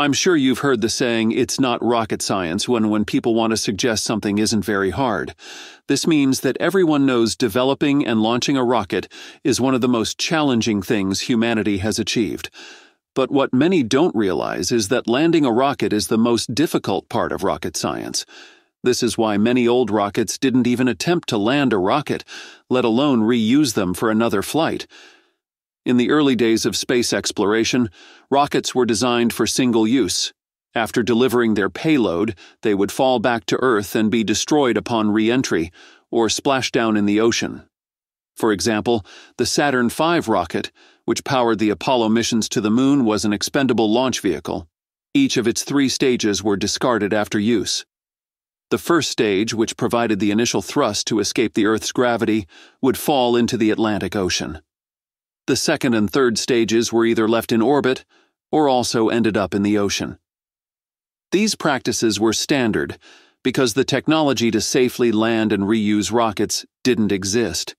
I'm sure you've heard the saying, it's not rocket science, when people want to suggest something isn't very hard. This means that everyone knows developing and launching a rocket is one of the most challenging things humanity has achieved. But what many don't realize is that landing a rocket is the most difficult part of rocket science. This is why many old rockets didn't even attempt to land a rocket, let alone reuse them for another flight. In the early days of space exploration, rockets were designed for single use. After delivering their payload, they would fall back to Earth and be destroyed upon re-entry or splash down in the ocean. For example, the Saturn V rocket, which powered the Apollo missions to the Moon, was an expendable launch vehicle. Each of its three stages were discarded after use. The first stage, which provided the initial thrust to escape the Earth's gravity, would fall into the Atlantic Ocean. The second and third stages were either left in orbit or also ended up in the ocean. These practices were standard because the technology to safely land and reuse rockets didn't exist.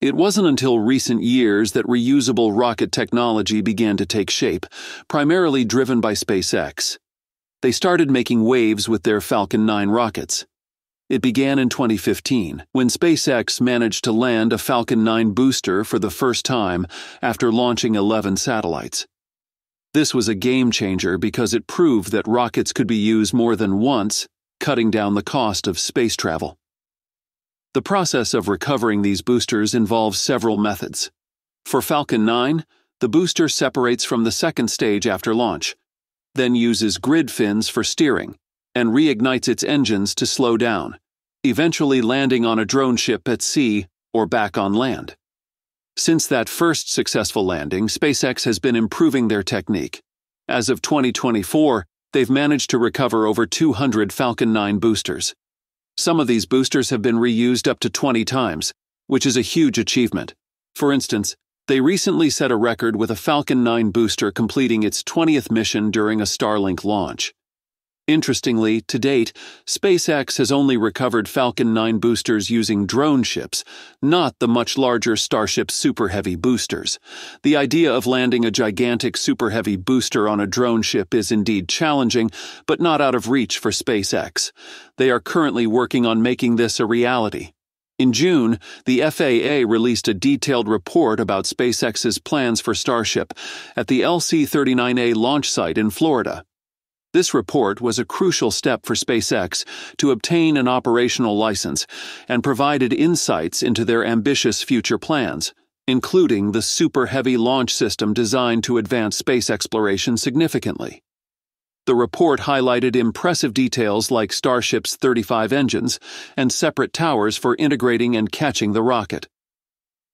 It wasn't until recent years that reusable rocket technology began to take shape, primarily driven by SpaceX. They started making waves with their Falcon 9 rockets. It began in 2015, when SpaceX managed to land a Falcon 9 booster for the first time after launching 11 satellites. This was a game changer because it proved that rockets could be used more than once, cutting down the cost of space travel. The process of recovering these boosters involves several methods. For Falcon 9, the booster separates from the second stage after launch, then uses grid fins for steering, and reignites its engines to slow down, eventually landing on a drone ship at sea or back on land. Since that first successful landing, SpaceX has been improving their technique. As of 2024, they've managed to recover over 200 Falcon 9 boosters. Some of these boosters have been reused up to 20 times, which is a huge achievement. For instance, they recently set a record with a Falcon 9 booster completing its 20th mission during a Starlink launch. Interestingly, to date, SpaceX has only recovered Falcon 9 boosters using drone ships, not the much larger Starship Super Heavy boosters. The idea of landing a gigantic Super Heavy booster on a drone ship is indeed challenging, but not out of reach for SpaceX. They are currently working on making this a reality. In June, the FAA released a detailed report about SpaceX's plans for Starship at the LC-39A launch site in Florida. This report was a crucial step for SpaceX to obtain an operational license and provided insights into their ambitious future plans, including the Super Heavy launch system designed to advance space exploration significantly. The report highlighted impressive details like Starship's 35 engines and separate towers for integrating and catching the rocket.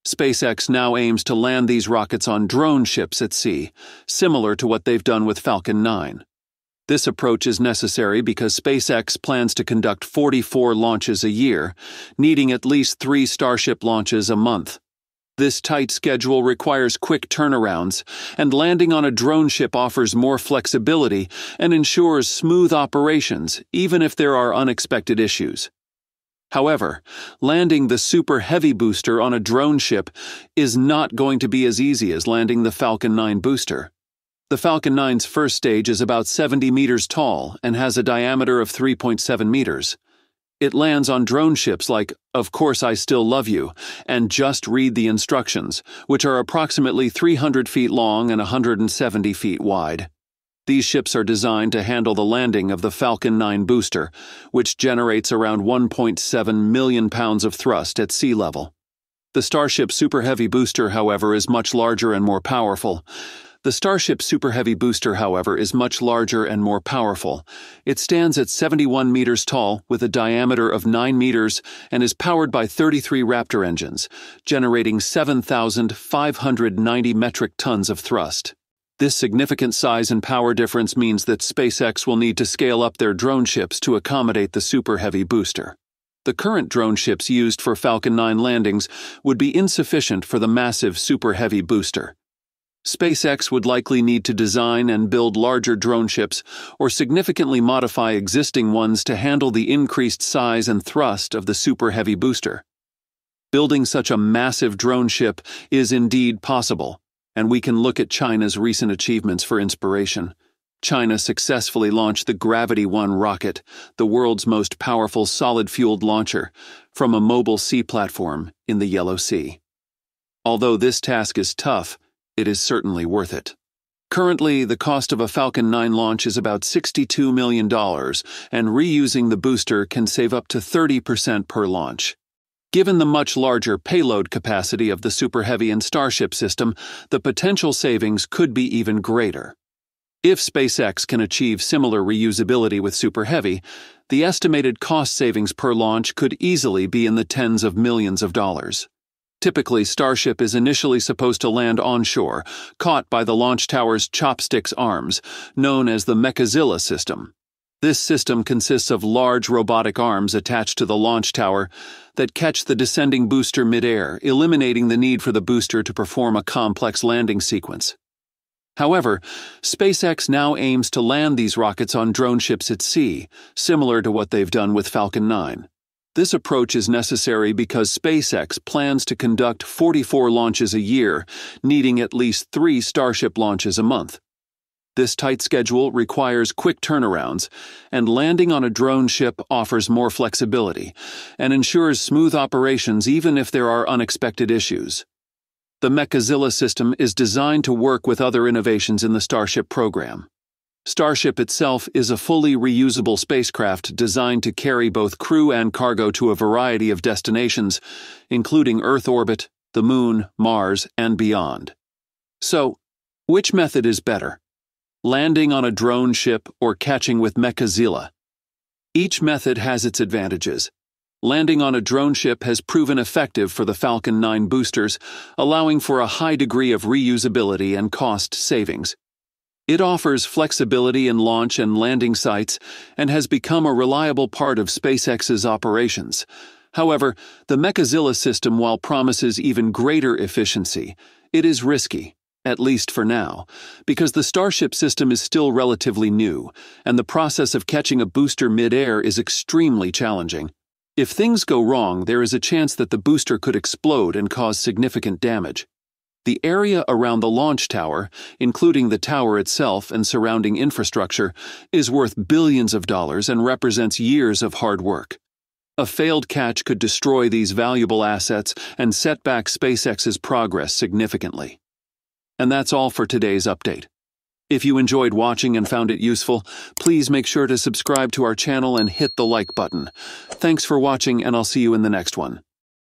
SpaceX now aims to land these rockets on drone ships at sea, similar to what they've done with Falcon 9. This approach is necessary because SpaceX plans to conduct 44 launches a year, needing at least 3 Starship launches a month. This tight schedule requires quick turnarounds, and landing on a drone ship offers more flexibility and ensures smooth operations, even if there are unexpected issues. However, landing the Super Heavy booster on a drone ship is not going to be as easy as landing the Falcon 9 booster. The Falcon 9's first stage is about 70 meters tall and has a diameter of 3.7 meters. It lands on drone ships like Of Course I Still Love You and Just Read the Instructions, which are approximately 300 feet long and 170 feet wide. These ships are designed to handle the landing of the Falcon 9 booster, which generates around 1.7 million pounds of thrust at sea level. The Starship Super Heavy booster, however, is much larger and more powerful. It stands at 71 meters tall with a diameter of 9 meters and is powered by 33 Raptor engines, generating 7,590 metric tons of thrust. This significant size and power difference means that SpaceX will need to scale up their drone ships to accommodate the Super Heavy booster. The current drone ships used for Falcon 9 landings would be insufficient for the massive Super Heavy booster. SpaceX would likely need to design and build larger drone ships or significantly modify existing ones to handle the increased size and thrust of the Super Heavy booster. Building such a massive drone ship is indeed possible, and we can look at China's recent achievements for inspiration. China successfully launched the Gravity One rocket, the world's most powerful solid-fueled launcher, from a mobile sea platform in the Yellow Sea. Although this task is tough, it is certainly worth it. Currently, the cost of a Falcon 9 launch is about $62 million, and reusing the booster can save up to 30% per launch. Given the much larger payload capacity of the Super Heavy and Starship system, the potential savings could be even greater. If SpaceX can achieve similar reusability with Super Heavy, the estimated cost savings per launch could easily be in the tens of millions of dollars. Typically, Starship is initially supposed to land onshore, caught by the launch tower's chopsticks arms, known as the Mechazilla system. This system consists of large robotic arms attached to the launch tower that catch the descending booster midair, eliminating the need for the booster to perform a complex landing sequence. However, SpaceX now aims to land these rockets on drone ships at sea, similar to what they've done with Falcon 9. This approach is necessary because SpaceX plans to conduct 44 launches a year, needing at least 3 Starship launches a month. This tight schedule requires quick turnarounds, and landing on a drone ship offers more flexibility and ensures smooth operations even if there are unexpected issues. The Mechazilla system is designed to work with other innovations in the Starship program. Starship itself is a fully reusable spacecraft designed to carry both crew and cargo to a variety of destinations, including Earth orbit, the Moon, Mars, and beyond. So, which method is better? Landing on a drone ship or catching with Mechazilla? Each method has its advantages. Landing on a drone ship has proven effective for the Falcon 9 boosters, allowing for a high degree of reusability and cost savings. It offers flexibility in launch and landing sites and has become a reliable part of SpaceX's operations. However, the Mechazilla system, while promises even greater efficiency, it is risky, at least for now, because the Starship system is still relatively new, and the process of catching a booster mid-air is extremely challenging. If things go wrong, there is a chance that the booster could explode and cause significant damage. The area around the launch tower, including the tower itself and surrounding infrastructure, is worth billions of dollars and represents years of hard work. A failed catch could destroy these valuable assets and set back SpaceX's progress significantly. And that's all for today's update. If you enjoyed watching and found it useful, please make sure to subscribe to our channel and hit the like button. Thanks for watching, and I'll see you in the next one.